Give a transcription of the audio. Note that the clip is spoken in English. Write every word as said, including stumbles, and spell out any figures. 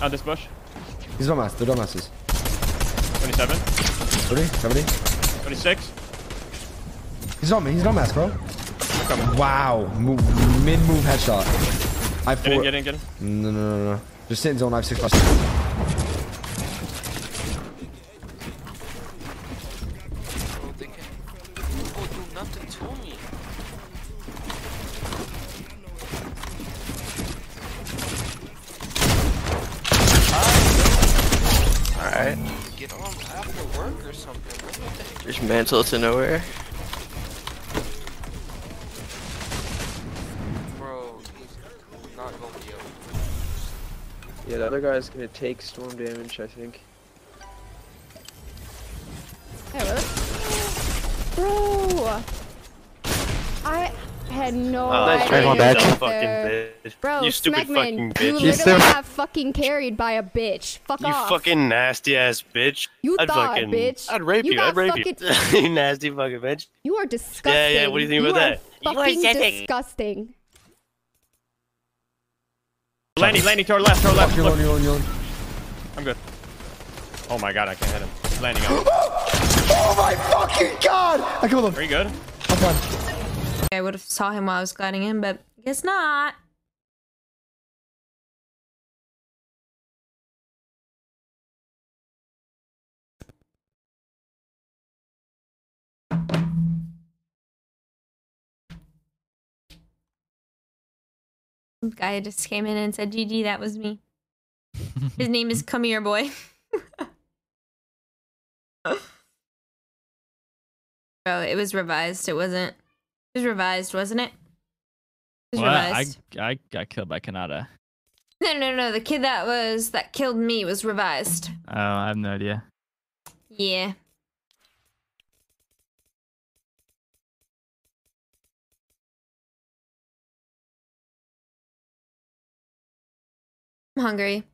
At this bush. He's not mass. They're not masses. twenty-seven. thirty, seventy. twenty-six. He's on me. He's not mass, bro. Wow. Move, mid move headshot. I four. Get in, get in, get in. No, no, no, no. Just sit in zone. I have six plus. Alright. Get on after work or something. There's mantle to nowhere. Bro, he's not going to be able to. Yeah, the other guy's gonna take storm damage, I think. Hey, what? Bro! I had no oh, idea. That fucking bitch. Bro, you stupid Smegman, fucking bitch. You literally still... got fucking carried by a bitch. Fuck you off. You fucking nasty ass bitch. You I'd thought, fucking, bitch. I'd rape you. you. I'd rape fucking... you. You nasty fucking bitch. You are disgusting. Yeah, yeah. What do you think you about that? You are disgusting. Landing, landing to our left, to our left. You're on, you're on, you're on. I'm good. Oh my god, I can't hit him. He's landing on. Oh my fucking god! I killed him. Are you good? I'm fine. I would have saw him while I was gliding in, but guess not. Some guy just came in and said, G G, that was me. His name is Come Here Boy. Bro, it was revised, it wasn't. It was revised, wasn't it? It was well, revised. I, I got killed by Kanata. No, no, no. The kid that was that killed me was revised. Oh, I have no idea. Yeah. I'm hungry.